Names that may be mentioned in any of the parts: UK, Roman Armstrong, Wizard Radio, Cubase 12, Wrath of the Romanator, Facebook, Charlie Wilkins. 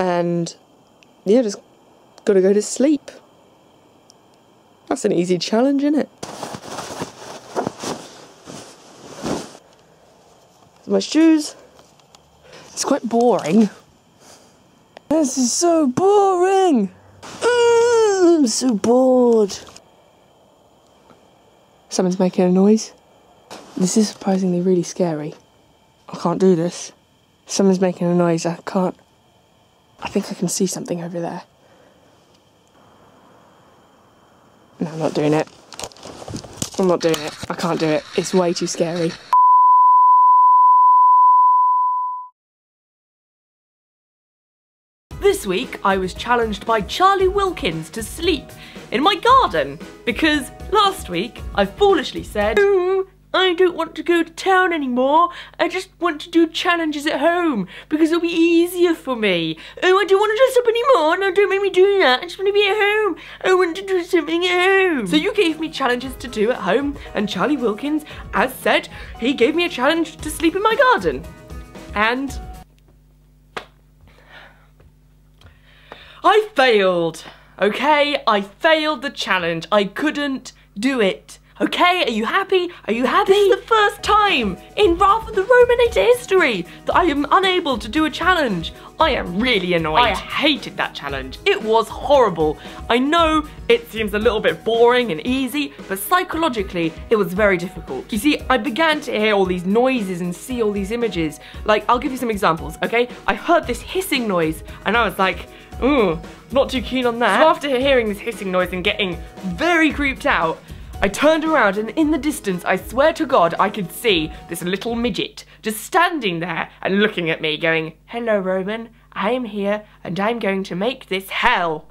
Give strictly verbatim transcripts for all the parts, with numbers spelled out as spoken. and yeah, just gotta go to sleep. That's an easy challenge, isn't it? My shoes. It's quite boring. This is so boring. Mm, I'm so bored. Someone's making a noise. This is surprisingly really scary. I can't do this. Someone's making a noise. I can't. I think I can see something over there. No, I'm not doing it. I'm not doing it. I can't do it. It's way too scary. This week, I was challenged by Charlie Wilkins to sleep in my garden because last week I foolishly said, oh, I don't want to go to town anymore, I just want to do challenges at home because it'll be easier for me. Oh, I don't want to dress up anymore, no, don't make me do that, I just want to be at home, I want to do something at home. So you gave me challenges to do at home, and Charlie Wilkins, as said, he gave me a challenge to sleep in my garden. And I failed, okay? I failed the challenge. I couldn't do it, okay? Are you happy? Are you happy? This is the first time in Wrath of the Romanator history that I am unable to do a challenge. I am really annoyed. I hated that challenge. It was horrible. I know it seems a little bit boring and easy, but psychologically, it was very difficult. You see, I began to hear all these noises and see all these images. Like, I'll give you some examples, okay? I heard this hissing noise, and I was like, ooh, not too keen on that. So after hearing this hissing noise and getting very creeped out, I turned around and in the distance, I swear to God, I could see this little midget just standing there and looking at me going, hello Roman, I am here and I'm going to make this hell.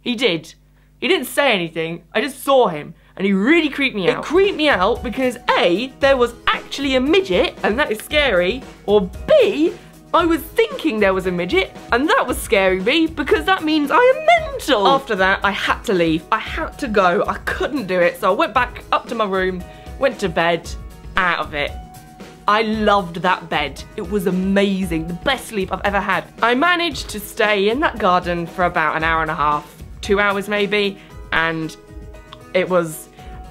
He did. He didn't say anything, I just saw him and he really creeped me out. It creeped me out because A, there was actually a midget and that is scary, or B, I was thinking there was a midget, and that was scaring me because that means I am mental. After that, I had to leave. I had to go. I couldn't do it, so I went back up to my room, went to bed, out of it. I loved that bed. It was amazing. The best sleep I've ever had. I managed to stay in that garden for about an hour and a half, two hours maybe, and it was...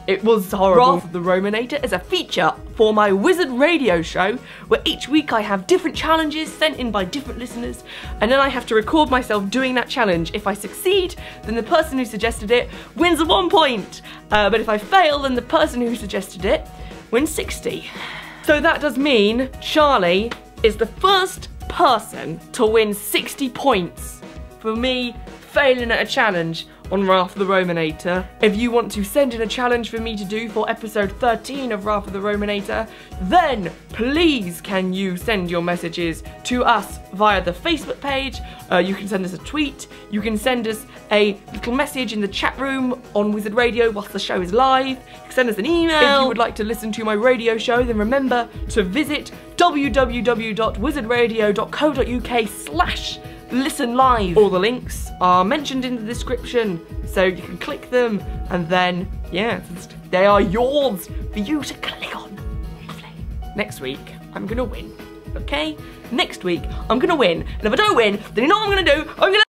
It was horrible. Wrath of the Romanator is a feature for my Wizard Radio show, where each week I have different challenges sent in by different listeners, and then I have to record myself doing that challenge. If I succeed, then the person who suggested it wins one point. Uh, but if I fail, then the person who suggested it wins sixty. So that does mean Charlie is the first person to win sixty points for me failing at a challenge on Wrath of the Romanator. If you want to send in a challenge for me to do for episode thirteen of Wrath of the Romanator, then please can you send your messages to us via the Facebook page. Uh, you can send us a tweet, you can send us a little message in the chat room on Wizard Radio whilst the show is live, you can send us an email. If you would like to listen to my radio show, then remember to visit w w w dot wizard radio dot co dot u k slash listen live. All the links are mentioned in the description, so you can click them, and then, yeah, they are yours for you to click on. Lovely. Next week, I'm gonna win, okay? Next week, I'm gonna win, and if I don't win, then you know what I'm gonna do? I'm gonna